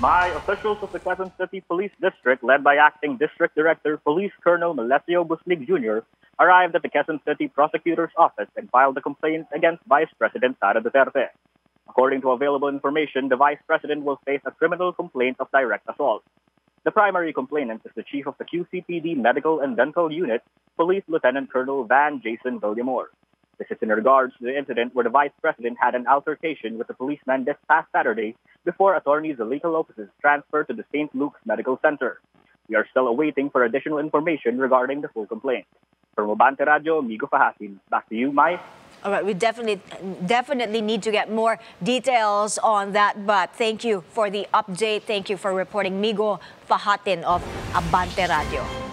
by officials of the Quezon City Police District, led by Acting District Director Police Colonel Malesio Busnig Jr., arrived at the Quezon City Prosecutor's Office and filed a complaint against Vice President Sara Duterte. According to available information, the Vice President will face a criminal complaint of direct assault. The primary complainant is the Chief of the QCPD Medical and Dental Unit, Police Lieutenant Colonel Van Jason William Moore. This is in regards to the incident where the Vice President had an altercation with a policeman this past Saturday before attorneys' legal offices transferred to the St. Luke's Medical Center. We are still awaiting for additional information regarding the full complaint. From Abante Radyo, Migo Fajatin. Back to you, Mai. All right, we definitely need to get more details on that, but thank you for the update. Thank you for reporting, Migo Fajatin of Abante Radyo.